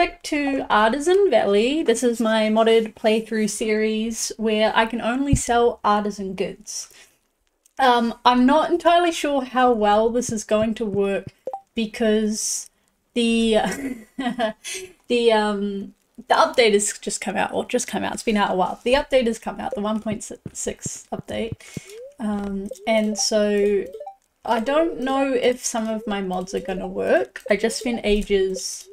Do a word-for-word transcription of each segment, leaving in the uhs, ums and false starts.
back to Artisan Valley. This is my modded playthrough series where I can only sell artisan goods. Um, I'm not entirely sure how well this is going to work because the the um the update has just come out, or just come out. It's been out a while. The update has come out, the one point six update, um, and so I don't know if some of my mods are gonna work. I just spent ages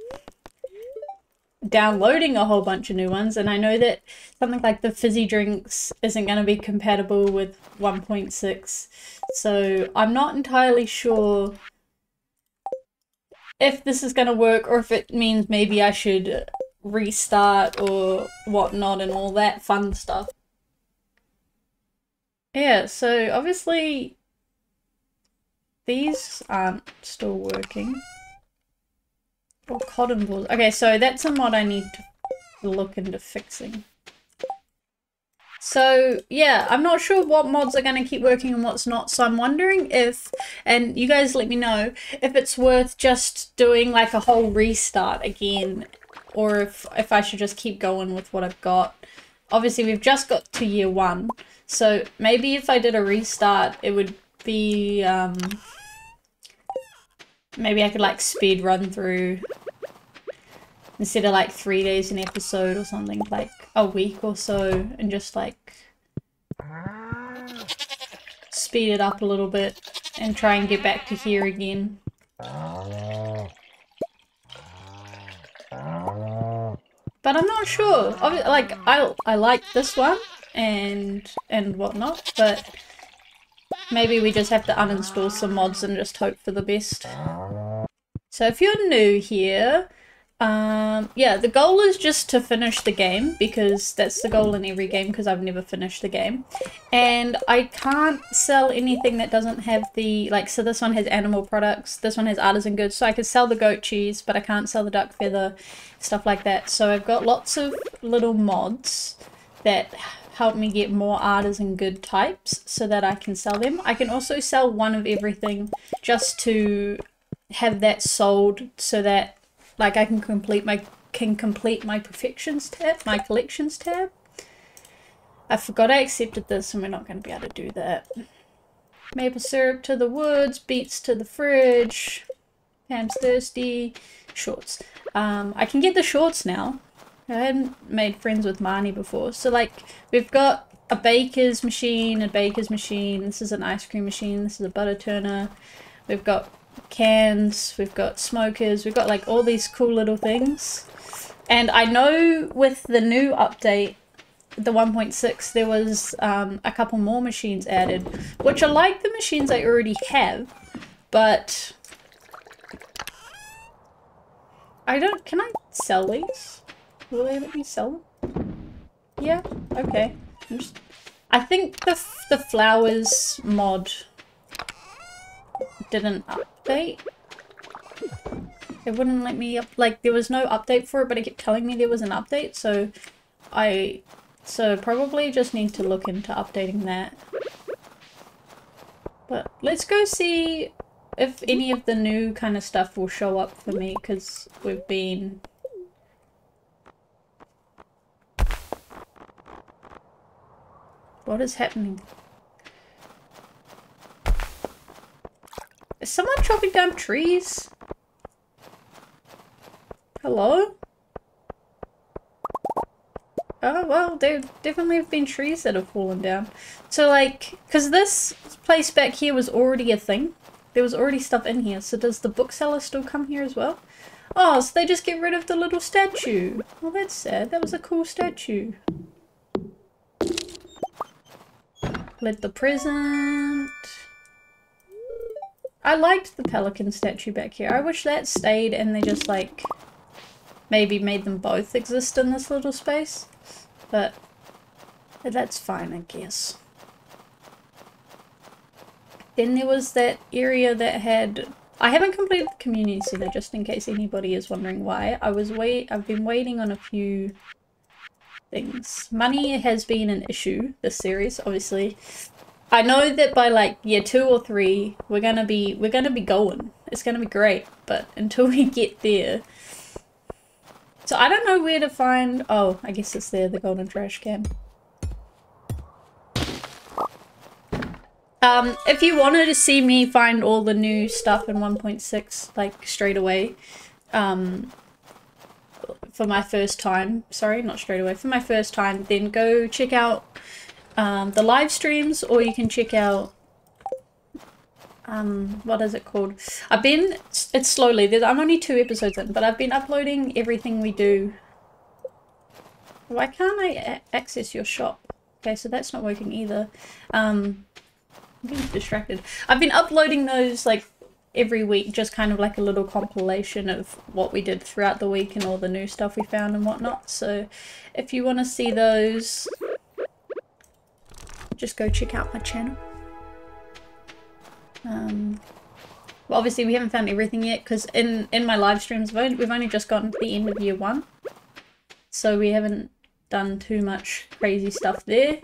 downloading a whole bunch of new ones, and I know that something like the fizzy drinks isn't going to be compatible with one point six, so I'm not entirely sure if this is going to work or if it means maybe I should restart or whatnot and all that fun stuff. Yeah, so obviously these aren't still working. Or cotton balls. Okay, so that's a mod I need to look into fixing. So, yeah, I'm not sure what mods are going to keep working and what's not, so I'm wondering if, and you guys let me know, if it's worth just doing like a whole restart again, or if, if I should just keep going with what I've got. Obviously, we've just got to year one, so maybe if I did a restart, it would be... Um, Maybe I could like speed run through instead of like three days an episode or something, like a week or so, and just like speed it up a little bit and try and get back to here again. But I'm not sure. Like I I like this one and and whatnot, but maybe we just have to uninstall some mods and just hope for the best. So if you're new here, um, yeah, the goal is just to finish the game, because that's the goal in every game, because I've never finished the game. And I can't sell anything that doesn't have the, like, so this one has animal products, this one has artisan goods, so I could sell the goat cheese, but I can't sell the duck feather, stuff like that. So I've got lots of little mods that help me get more artisan good types so that I can sell them. I can also sell one of everything just to have that sold so that like I can complete my can complete my perfections tab, my collections tab. I forgot I accepted this and we're not going to be able to do that. Maple syrup to the woods, beets to the fridge, Pam's thirsty, shorts. Um, I can get the shorts now. I hadn't made friends with Marnie before. So, like, we've got a baker's machine, a baker's machine. This is an ice cream machine. This is a butter turner. We've got cans. We've got smokers. We've got, like, all these cool little things. And I know with the new update, the one point six, there was um, a couple more machines added, which are like the machines I already have, but... I don't... Can I sell these? Will they let me sell them? Yeah, okay. I'm just... I think the, f the flowers mod didn't update. It wouldn't let me up, like there was no update for it, but it kept telling me there was an update, so I, so probably just need to look into updating that. But let's go see if any of the new kind of stuff will show up for me, because we've been... What is happening? Is someone chopping down trees? Hello? Oh, well, there definitely have been trees that have fallen down. So, like, because this place back here was already a thing. There was already stuff in here. So does the bookseller still come here as well? Oh, so they just get rid of the little statue. Well, that's sad. That was a cool statue. Led the present. I liked the pelican statue back here. I wish that stayed and they just like maybe made them both exist in this little space, but that's fine, I guess. Then there was that area that had... I haven't completed the community center, just in case anybody is wondering why. I was wait I've been waiting on a few things. Money has been an issue this series, obviously. I know that by like year two or three we're gonna be we're gonna be going. It's gonna be great, but until we get there So I don't know where to find... Oh, I guess it's there, the golden trash can. Um, if you wanted to see me find all the new stuff in one point six, like, straight away, um, for my first time, sorry, not straight away, for my first time, then go check out um, the live streams, or you can check out, um, what is it called? I've been, it's slowly, there's, I'm only two episodes in, but I've been uploading everything we do. Why can't I a- access your shop? Okay, so that's not working either. Um... I'm getting distracted. I've been uploading those like every week, just kind of like a little compilation of what we did throughout the week and all the new stuff we found and whatnot. So if you want to see those, just go check out my channel. Um, well, obviously we haven't found everything yet because in, in my live streams we've only, we've only just gotten to the end of year one. So we haven't done too much crazy stuff there.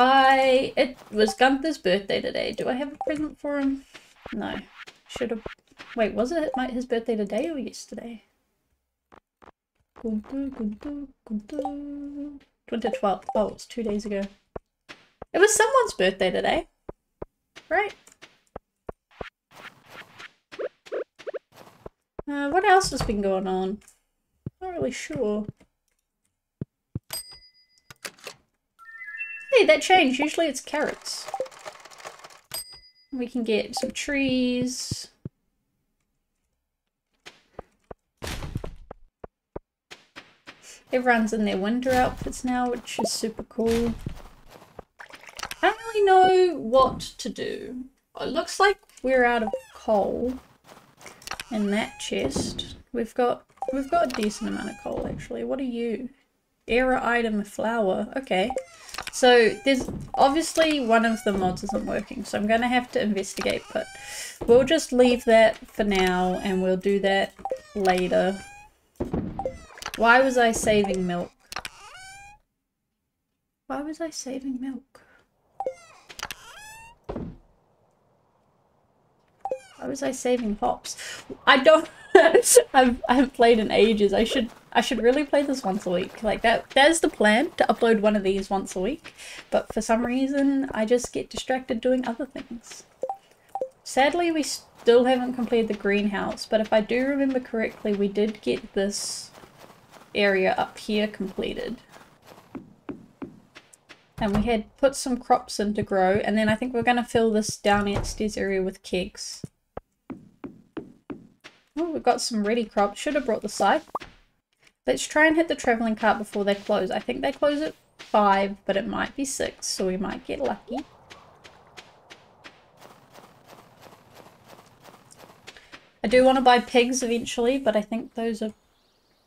I... It was Gunther's birthday today. Do I have a present for him? No. Should have... Wait, was it his birthday today or yesterday? twenty twelfth. Oh, it's two days ago. It was someone's birthday today. Right? Uh, what else has been going on? Not really sure. Hey, that changed. Usually it's carrots. We can get some trees. Everyone's in their winter outfits now, which is super cool. I don't really know what to do. It looks like we're out of coal in that chest. We've got we've got a decent amount of coal actually. What are you? Error item, flower. Okay. So there's obviously one of the mods isn't working, so I'm going to have to investigate, but we'll just leave that for now and we'll do that later. Why was I saving milk? Why was I saving milk? Why was I saving hops? I don't... I've, I haven't played in ages. I should I should really play this once a week. Like that. That's the plan, to upload one of these once a week. But for some reason, I just get distracted doing other things. Sadly, we still haven't completed the greenhouse. But if I do remember correctly, we did get this area up here completed. And we had put some crops in to grow. And then I think we're going to fill this downstairs area with kegs. Oh, we've got some ready crops. Should have brought the scythe. Let's try and hit the traveling cart before they close. I think they close at five, but it might be six, so we might get lucky. I do want to buy pigs eventually, but I think those are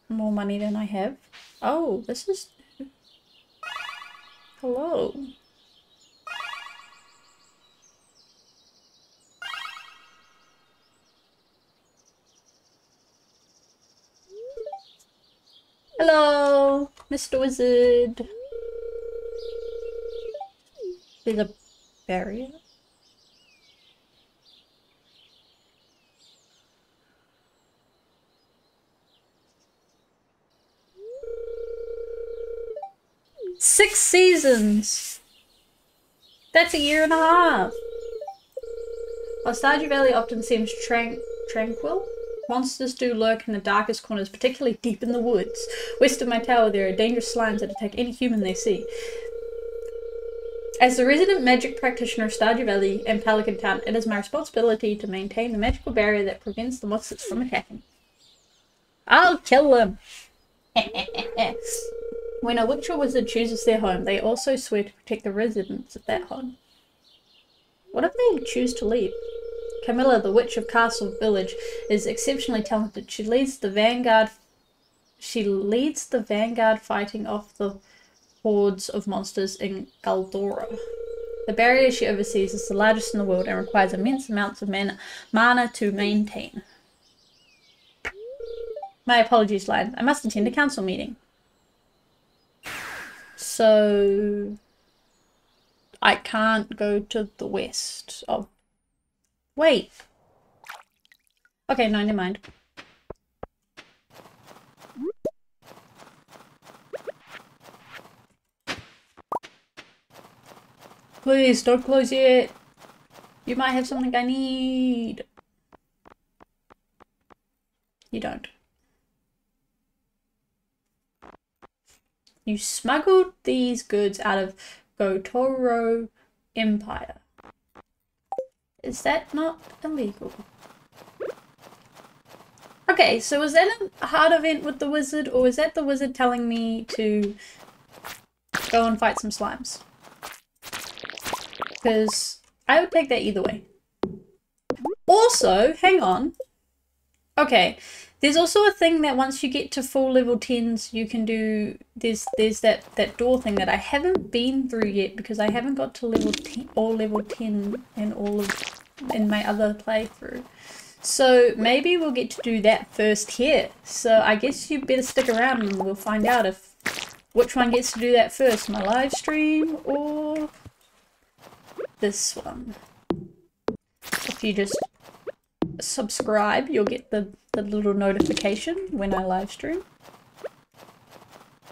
more money than I have. Oh, this is... Hello. Hello, Mister Wizard. There's a barrier. Six seasons. That's a year and a half. While Stardew Valley often seems tran tranquil, monsters do lurk in the darkest corners, particularly deep in the woods. West of my tower, there are dangerous slimes that attack any human they see. As the resident magic practitioner of Stardew Valley and Pelican Town, it is my responsibility to maintain the magical barrier that prevents the monsters from attacking. I'll kill them! When a witch or wizard chooses their home, they also swear to protect the residents of that home. What if they choose to leave? Camilla, the witch of Castle Village, is exceptionally talented. She leads the vanguard. She leads the vanguard fighting off the hordes of monsters in Galdora. The barrier she oversees is the largest in the world and requires immense amounts of mana, mana to maintain. My apologies, Lyon. I must attend a council meeting. So I can't go to the west of. Wait. Okay, no, never mind. Please don't close it. You might have something I need. You don't. You smuggled these goods out of Gotoro Empire. Is that not illegal? Okay, so was that a hard event with the wizard, or was that the wizard telling me to go and fight some slimes? Because I would take that either way. Also, hang on. Okay, there's also a thing that once you get to full level tens, you can do, there's, there's that, that door thing that I haven't been through yet because I haven't got to level ten, all level ten in all of, in my other playthrough. So maybe we'll get to do that first here. So I guess you better stick around and we'll find out if, which one gets to do that first, my live stream or this one. If you just subscribe, you'll get the, the little notification when I live stream.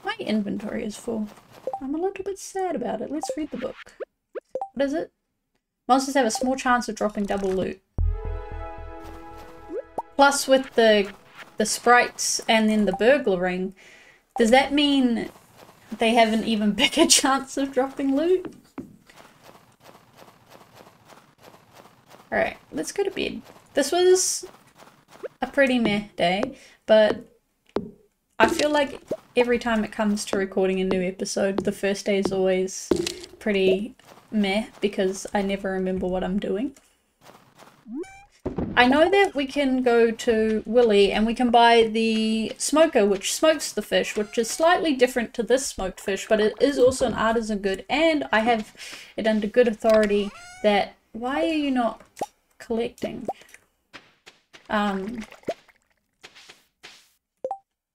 My inventory is full. I'm a little bit sad about it. Let's read the book. What is it? Monsters have a small chance of dropping double loot. Plus with the the sprites and then the burglar ring, does that mean they have an even bigger chance of dropping loot? Alright, let's go to bed. This was a pretty meh day, but I feel like every time it comes to recording a new episode, the first day is always pretty meh because I never remember what I'm doing. I know that we can go to Willy and we can buy the smoker, which smokes the fish, which is slightly different to this smoked fish, but it is also an artisan good, and I have it under good authority that... Why are you not collecting? Um,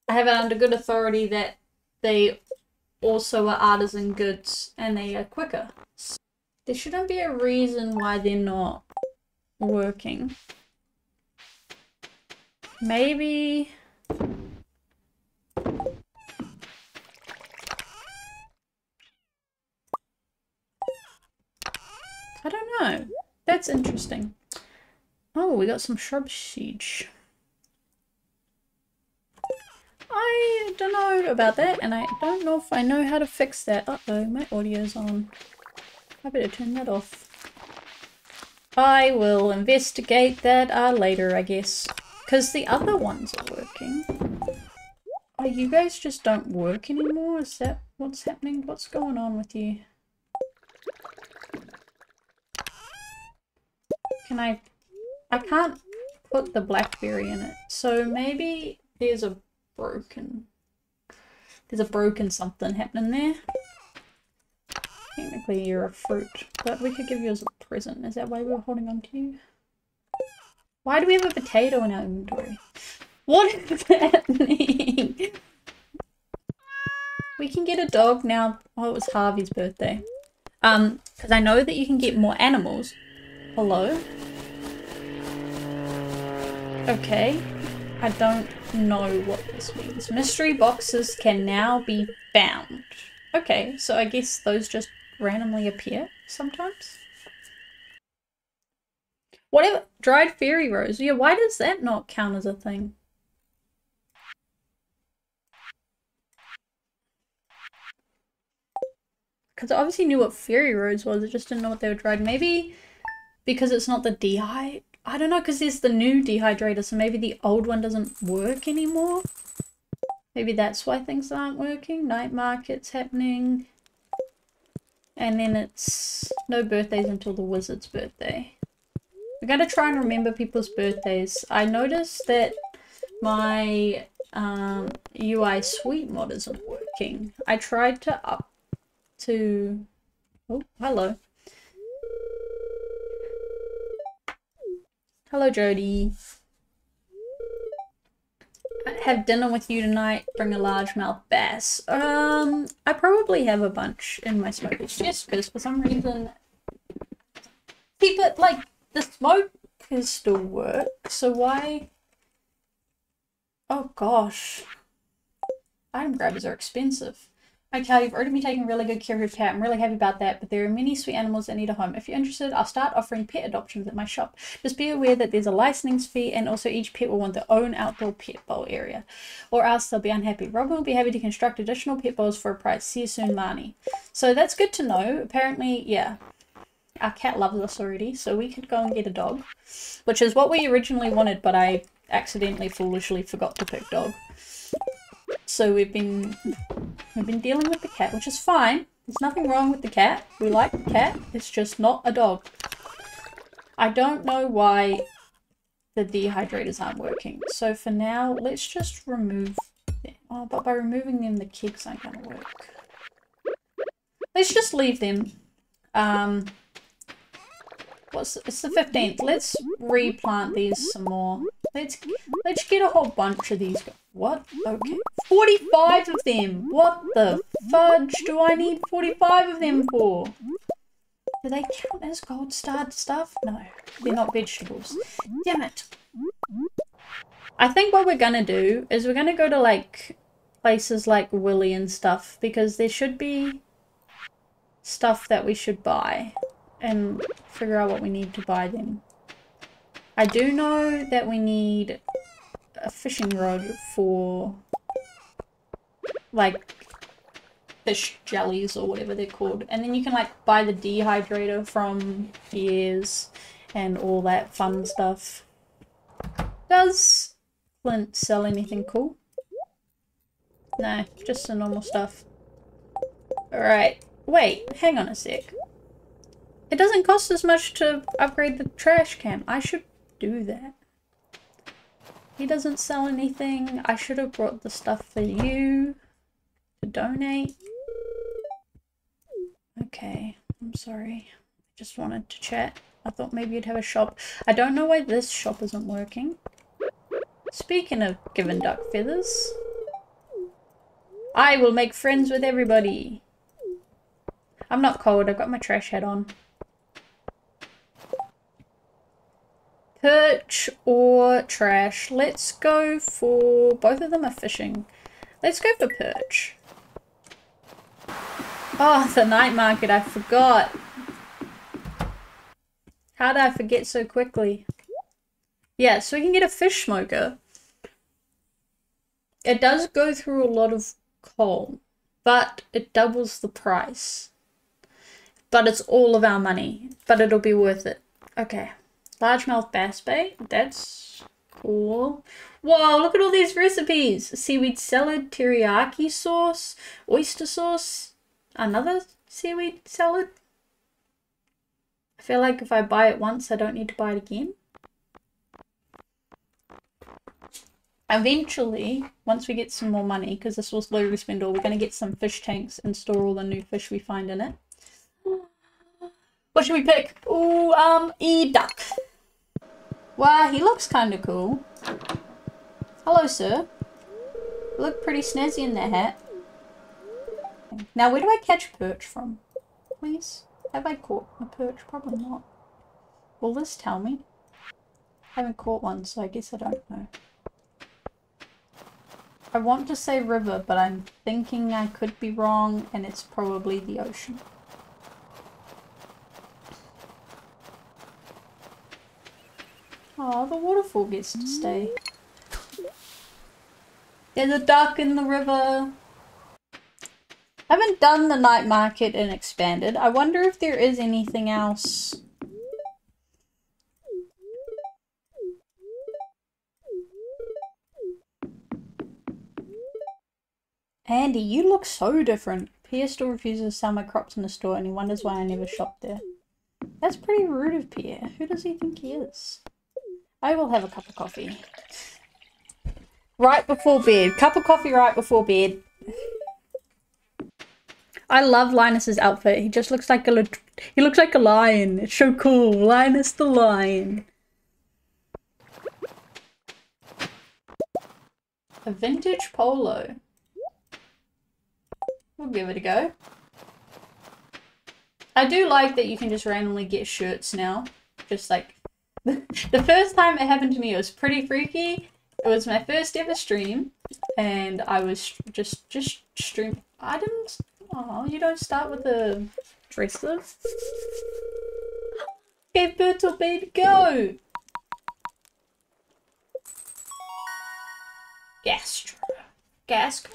I have it under good authority that they also are artisan goods and they are quicker. So there shouldn't be a reason why they're not working. Maybe... I don't know. That's interesting. Oh, we got some shrub siege. I don't know about that, and I don't know if I know how to fix that. Uh-oh, my audio's on. I better turn that off. I will investigate that uh, later, I guess. Because the other ones are working. Oh, you guys just don't work anymore? Is that what's happening? What's going on with you? Can I... I can't put the blackberry in it. So maybe there's a broken... There's a broken something happening there. Technically you're a fruit, but we could give you as a present. Is that why we're holding on to you? Why do we have a potato in our inventory? What is happening? We can get a dog now. Oh, it was Harvey's birthday. Um, because I know that you can get more animals. Hello? Okay. I don't know what this means. Mystery boxes can now be found. Okay, so I guess those just randomly appear sometimes. Whatever. Dried fairy rose. Yeah, why does that not count as a thing? Because I obviously knew what fairy rose was, I just didn't know what they were dried. Maybe... Because it's not the dehy... I don't know, because there's the new dehydrator, so maybe the old one doesn't work anymore? Maybe that's why things aren't working? Night market's happening. And then it's... no birthdays until the wizard's birthday. We're going to try and remember people's birthdays. I noticed that my um, U I suite mod isn't working. I tried to up to... Oh, hello. Hello, Jody. Have dinner with you tonight. Bring a largemouth bass. Um, I probably have a bunch in my smoker's chest because for some reason, people like the smokers still work. So why? Oh gosh, item grabbers are expensive. Okay, you've already been taking really good care of your pet. I'm really happy about that, but there are many sweet animals that need a home. If you're interested, I'll start offering pet adoptions at my shop. Just be aware that there's a licensing fee, and also each pet will want their own outdoor pet bowl area, or else they'll be unhappy. Robin will be happy to construct additional pet bowls for a price. See you soon, Marnie. So that's good to know. Apparently, yeah, our cat loves us already, so we could go and get a dog, which is what we originally wanted, but I accidentally, foolishly forgot to pick dog. So we've been we've been dealing with the cat, which is fine. There's nothing wrong with the cat. We like the cat. It's just not a dog. I don't know why the dehydrators aren't working. So for now, let's just remove them. Oh, but by removing them, the kegs aren't going to work. Let's just leave them. Um, what's it's the fifteenth. Let's replant these some more. Let's let's get a whole bunch of these. What? Okay. forty-five of them! What the fudge do I need forty-five of them for? Do they count as gold-starred stuff? No, they're not vegetables. Damn it. I think what we're gonna do is we're gonna go to like places like Willy and stuff, because there should be stuff that we should buy and figure out what we need to buy them. I do know that we need a fishing rod for like fish jellies or whatever they're called, and then you can like buy the dehydrator from Pierre's and all that fun stuff. Does Flint sell anything cool? No, just the normal stuff. Alright, wait, hang on a sec. It doesn't cost as much to upgrade the trash can. I should do that. He doesn't sell anything. I should have brought the stuff for you to donate. Okay, I'm sorry. Just wanted to chat. I thought maybe you'd have a shop. I don't know why this shop isn't working. Speaking of giving duck feathers, I will make friends with everybody. I'm not cold. I've got my trash hat on. Perch or trash? Let's go for... both of them are fishing. Let's go for perch. Oh, the night market. I forgot. How did I forget so quickly? Yeah, so we can get a fish smoker. It does go through a lot of coal, but it doubles the price. But it's all of our money. But it'll be worth it. Okay. Largemouth bass bait, that's cool. Whoa, look at all these recipes! Seaweed salad, teriyaki sauce, oyster sauce, another seaweed salad. I feel like if I buy it once, I don't need to buy it again. Eventually, once we get some more money, because this will slowly spend all, we're going to get some fish tanks and store all the new fish we find in it. What should we pick? Ooh, um, E-duck. Wow, he looks kind of cool. Hello, sir. You look pretty snazzy in that hat. Now, where do I catch perch from? Please? Have I caught a perch? Probably not. Will this tell me? I haven't caught one, so I guess I don't know. I want to say river, but I'm thinking I could be wrong, and it's probably the ocean. Oh, the waterfall gets to stay. There's a duck in the river. I haven't done the night market and expanded. I wonder if there is anything else. Andy, you look so different. Pierre still refuses to sell my crops in the store, and he wonders why I never shop there. That's pretty rude of Pierre. Who does he think he is? I will have a cup of coffee. Right before bed. Cup of coffee right before bed. I love Linus's outfit. He just looks like a he looks like a lion. It's so cool. Linus the lion. A vintage polo. We'll give it a go. I do like that you can just randomly get shirts now. Just like the first time it happened to me, it was pretty freaky. It was my first ever stream, and I was just just stream. I didn't. Oh, you don't start with a dresser. Give birth to a baby goat. Gastro. Gastro?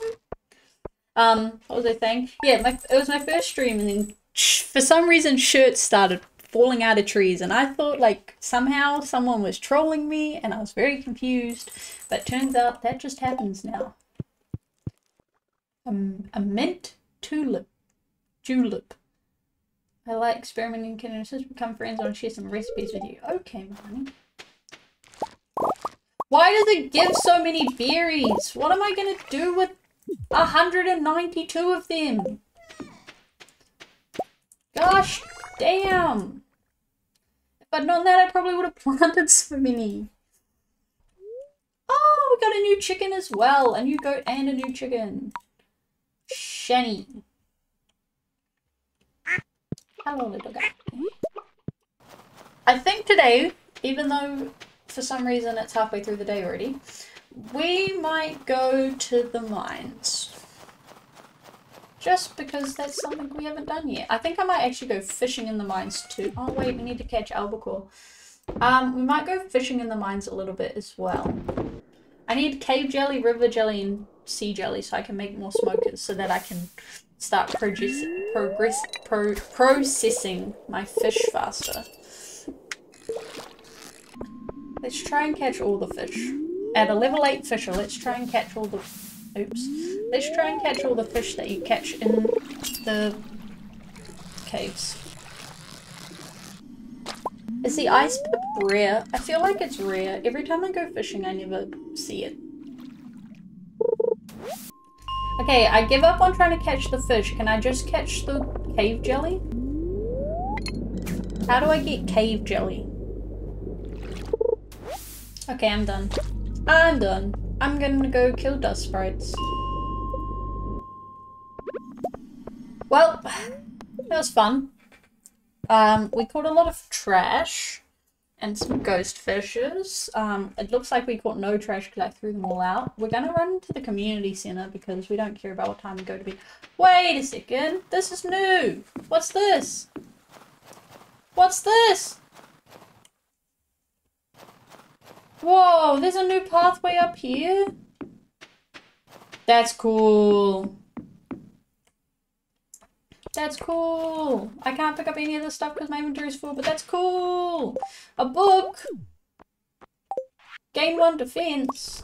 Um, what was I saying? Yeah, my, it was my first stream, and then for some reason shirts started falling out of trees, and I thought like somehow someone was trolling me, and I was very confused, but turns out that just happens now. Um, a mint tulip. Julep. I like experimenting and can just become friends. I want to share some recipes with you. Okay, Marnie. Why does it give so many berries? What am I going to do with one hundred ninety-two of them? Gosh damn. If I'd known that, I probably would have planted so many. Oh, we got a new chicken as well. A new goat and a new chicken. Shiny. Hello, little guy. I think today, even though for some reason it's halfway through the day already, we might go to the mines. Just because that's something we haven't done yet. I think I might actually go fishing in the mines too. Oh wait, we need to catch albacore. Um, we might go fishing in the mines a little bit as well. I need cave jelly, river jelly, and sea jelly so I can make more smokers so that I can start produce, progress, pro, processing my fish faster. Let's try and catch all the fish. At a level eight fisher, let's try and catch all the... Oops. Let's try and catch all the fish that you catch in the caves. Is the ice pip rare? I feel like it's rare. Every time I go fishing, I never see it. Okay, I give up on trying to catch the fish. Can I just catch the cave jelly? How do I get cave jelly? Okay, I'm done. I'm done. I'm gonna go kill dust sprites. Well, that was fun. Um, we caught a lot of trash and some ghost fishes. Um, it looks like we caught no trash because I threw them all out. We're gonna run to the community center because we don't care about what time we go to bed. Wait a second, this is new. What's this? What's this? Whoa, there's a new pathway up here? That's cool. That's cool. I can't pick up any of this stuff because my inventory is full, but that's cool. A book. Gain one defense.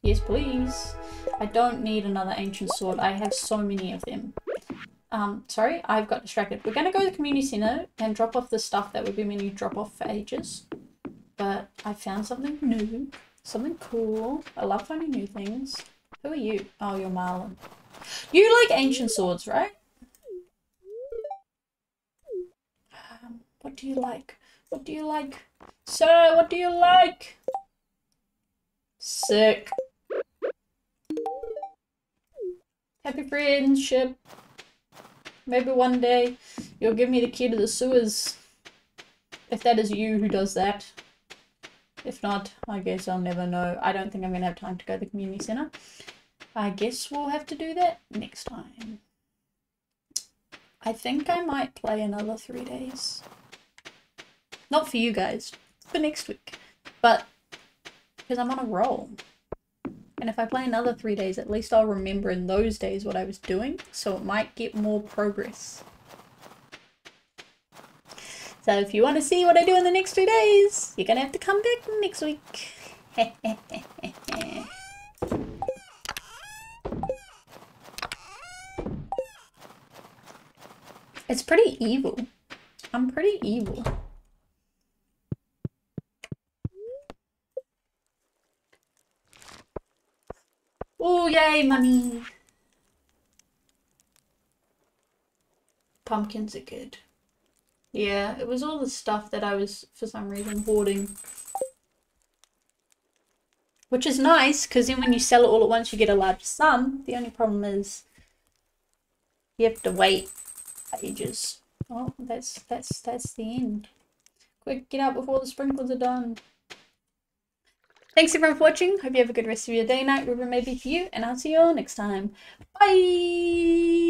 Yes, please. I don't need another ancient sword. I have so many of them. Um, sorry, I've got distracted. We're going to go to the community center and drop off the stuff that we've been meaning to drop off for ages. But I found something new, something cool. I love finding new things. Who are you? Oh, you're Marlon. You like ancient swords, right? Um, what do you like? What do you like? Sir, what do you like? Sick. Happy friendship. Maybe one day you'll give me the key to the sewers. If that is you who does that. If not, I guess I'll never know. I don't think I'm going to have time to go to the community centre. I guess we'll have to do that next time. I think I might play another three days. Not for you guys, for next week. But, because I'm on a roll. And if I play another three days, at least I'll remember in those days what I was doing. So it might get more progress. So if you want to see what I do in the next three days, you're going to have to come back next week. It's pretty evil. I'm pretty evil. Oh, yay, money. Pumpkins are good. Yeah, it was all the stuff that I was, for some reason, hoarding. Which is nice, because then when you sell it all at once, you get a large sum. The only problem is you have to wait ages. Oh, that's, that's, that's the end. Quick, get out before the sprinkles are done. Thanks everyone for watching. Hope you have a good rest of your day, night, wherever it may be for you, and I'll see you all next time. Bye!